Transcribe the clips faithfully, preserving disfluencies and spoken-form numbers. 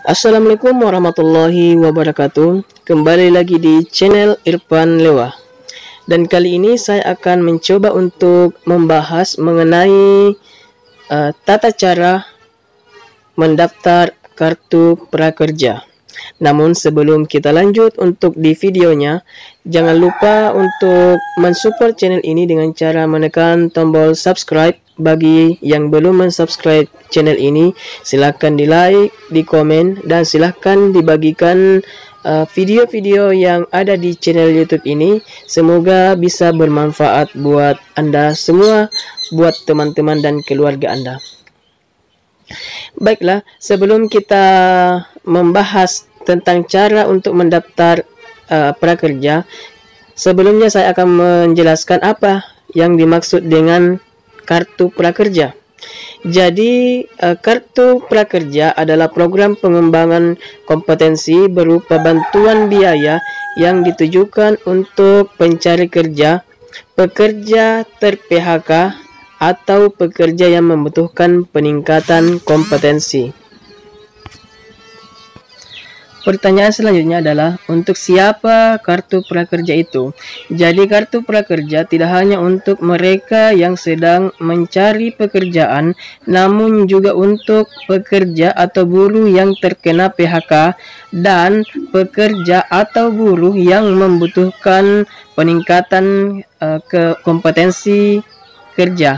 Assalamualaikum warahmatullahi wabarakatuh. Kembali lagi di channel Irfan Lewa. Dan kali ini saya akan mencoba untuk membahas mengenai uh, tata cara mendaftar kartu prakerja. Namun sebelum kita lanjut untuk di videonya, jangan lupa untuk mensupport channel ini dengan cara menekan tombol subscribe. Bagi yang belum mensubscribe channel ini, silahkan di like, di komen, dan silahkan dibagikan video-video uh, yang ada di channel YouTube ini. Semoga bisa bermanfaat buat Anda semua, buat teman-teman dan keluarga Anda. Baiklah, sebelum kita membahas tentang cara untuk mendaftar uh, prakerja, sebelumnya saya akan menjelaskan apa yang dimaksud dengan kartu prakerja. Jadi uh, kartu prakerja adalah program pengembangan kompetensi berupa bantuan biaya yang ditujukan untuk pencari kerja, pekerja ter-P H K, atau pekerja yang membutuhkan peningkatan kompetensi. Pertanyaan selanjutnya adalah untuk siapa kartu prakerja itu? Jadi kartu prakerja tidak hanya untuk mereka yang sedang mencari pekerjaan, namun juga untuk pekerja atau buruh yang terkena P H K dan pekerja atau buruh yang membutuhkan peningkatan uh, ke kompetensi kerja,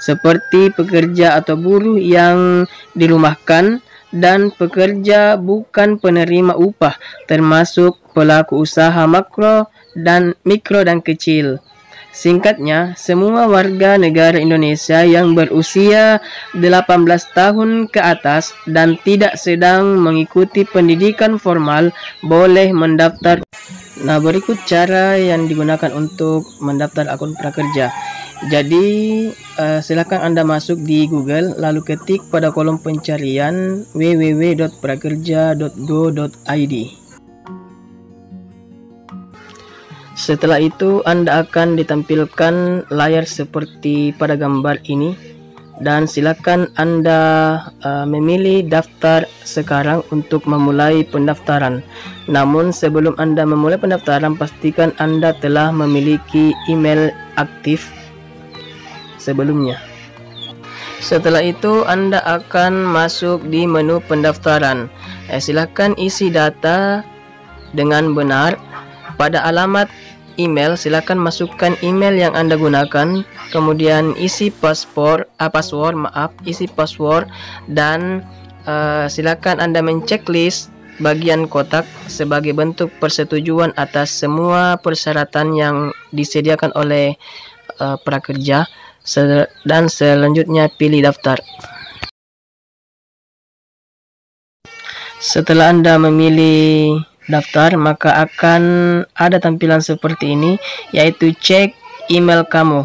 seperti pekerja atau buruh yang dirumahkan dan pekerja bukan penerima upah, termasuk pelaku usaha makro dan mikro dan kecil. Singkatnya, semua warga negara Indonesia yang berusia delapan belas tahun ke atas dan tidak sedang mengikuti pendidikan formal boleh mendaftar. Nah, berikut cara yang digunakan untuk mendaftar akun prakerja. Jadi uh, silahkan Anda masuk di Google, lalu ketik pada kolom pencarian w w w titik prakerja titik go titik i d. Setelah itu Anda akan ditampilkan layar seperti pada gambar ini, dan silahkan Anda uh, memilih daftar sekarang untuk memulai pendaftaran. Namun sebelum Anda memulai pendaftaran, pastikan Anda telah memiliki email aktif sebelumnya. Setelah itu Anda akan masuk di menu pendaftaran. eh, Silahkan isi data dengan benar. Pada alamat email, silahkan masukkan email yang Anda gunakan. Kemudian isi paspor, ah, password maaf isi password. Dan eh, silahkan Anda menceklist bagian kotak sebagai bentuk persetujuan atas semua persyaratan yang disediakan oleh eh, prakerja. Dan selanjutnya pilih daftar. Setelah Anda memilih daftar, maka akan ada tampilan seperti ini, yaitu cek email kamu.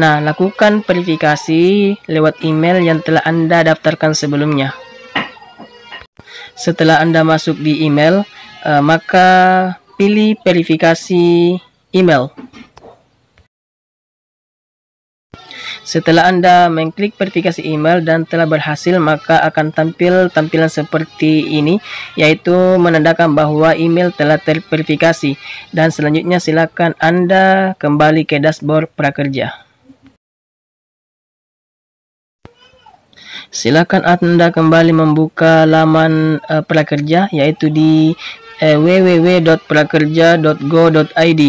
Nah, lakukan verifikasi lewat email yang telah Anda daftarkan sebelumnya. Setelah Anda masuk di email, eh, maka pilih verifikasi email. Setelah Anda mengklik verifikasi email dan telah berhasil, maka akan tampil tampilan seperti ini, yaitu menandakan bahwa email telah terverifikasi. Dan selanjutnya silakan Anda kembali ke dashboard prakerja. Silakan Anda kembali membuka laman uh, prakerja, yaitu di eh, w w w titik prakerja titik go titik i d.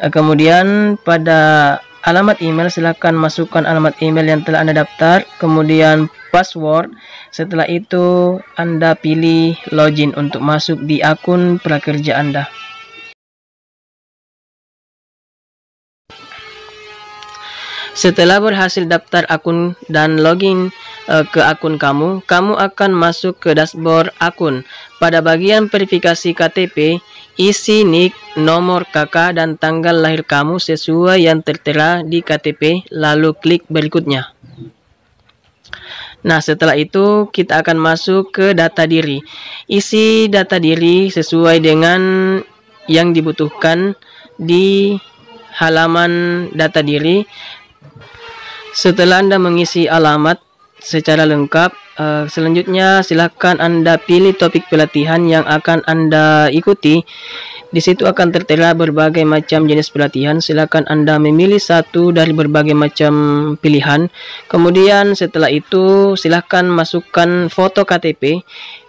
Uh, kemudian pada alamat email, silahkan masukkan alamat email yang telah Anda daftar, kemudian password. Setelah itu Anda pilih login untuk masuk di akun prakerja Anda. Setelah berhasil daftar akun dan login uh, ke akun kamu, kamu akan masuk ke dashboard akun. Pada bagian verifikasi K T P, isi N I K, nomor K K, dan tanggal lahir kamu sesuai yang tertera di K T P, lalu klik berikutnya. Nah, setelah itu kita akan masuk ke data diri. Isi data diri sesuai dengan yang dibutuhkan di halaman data diri. Setelah Anda mengisi alamat, secara lengkap. Uh, selanjutnya silahkan Anda pilih topik pelatihan yang akan Anda ikuti. Di situ akan tertera berbagai macam jenis pelatihan. Silahkan Anda memilih satu dari berbagai macam pilihan. Kemudian setelah itu silahkan masukkan foto K T P,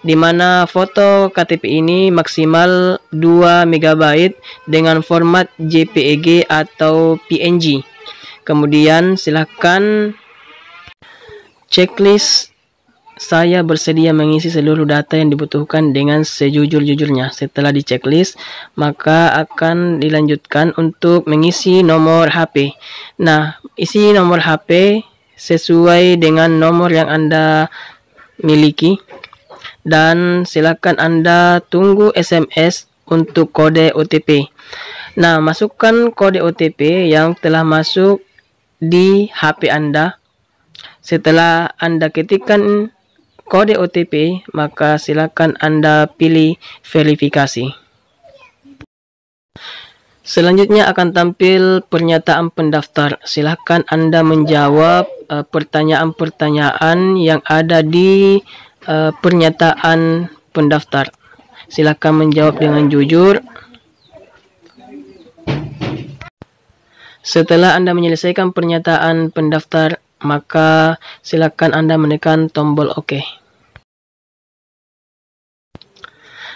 di mana foto K T P ini maksimal dua megabyte dengan format J P E G atau P N G. Kemudian silahkan checklist saya bersedia mengisi seluruh data yang dibutuhkan dengan sejujur-jujurnya. Setelah di checklist, maka akan dilanjutkan untuk mengisi nomor H P. Nah, isi nomor H P sesuai dengan nomor yang Anda miliki, dan silakan Anda tunggu S M S untuk kode O T P. Nah, masukkan kode O T P yang telah masuk di H P Anda. Setelah Anda ketikkan kode O T P, maka silakan Anda pilih verifikasi. Selanjutnya akan tampil pernyataan pendaftar. Silakan Anda menjawab pertanyaan-pertanyaan uh, yang ada di uh, pernyataan pendaftar. Silakan menjawab dengan jujur. Setelah Anda menyelesaikan pernyataan pendaftar, maka silakan Anda menekan tombol OK.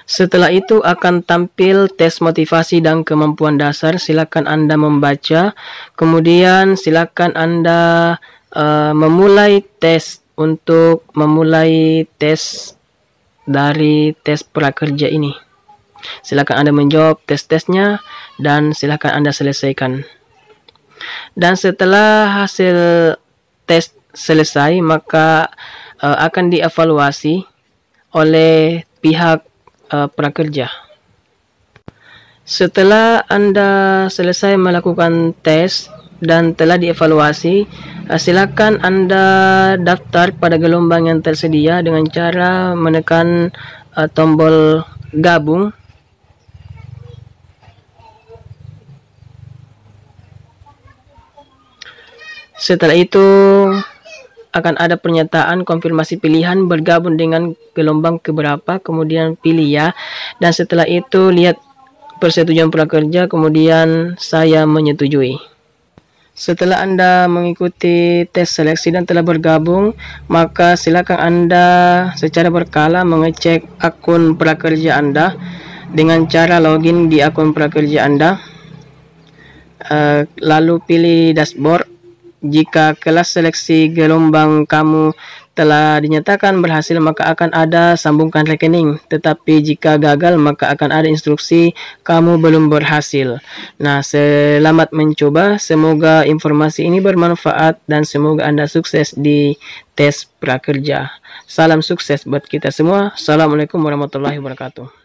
Setelah itu akan tampil tes motivasi dan kemampuan dasar. Silakan Anda membaca. Kemudian silakan Anda uh, memulai tes untuk memulai tes dari tes prakerja ini. Silakan Anda menjawab tes-tesnya dan silakan Anda selesaikan. Dan setelah hasil tes selesai, maka uh, akan dievaluasi oleh pihak uh, prakerja. Setelah Anda selesai melakukan tes dan telah dievaluasi, uh, silakan Anda daftar pada gelombang yang tersedia dengan cara menekan uh, tombol gabung. Setelah itu akan ada pernyataan konfirmasi pilihan bergabung dengan gelombang keberapa, kemudian pilih ya. Dan setelah itu lihat persetujuan prakerja, kemudian saya menyetujui. Setelah Anda mengikuti tes seleksi dan telah bergabung, maka silakan Anda secara berkala mengecek akun prakerja Anda dengan cara login di akun prakerja Anda. Uh, lalu pilih dashboard. Jika kelas seleksi gelombang kamu telah dinyatakan berhasil, maka akan ada sambungkan rekening. Tetapi jika gagal, maka akan ada instruksi kamu belum berhasil. Nah, selamat mencoba. Semoga informasi ini bermanfaat dan semoga Anda sukses di tes prakerja. Salam sukses buat kita semua. Assalamualaikum warahmatullahi wabarakatuh.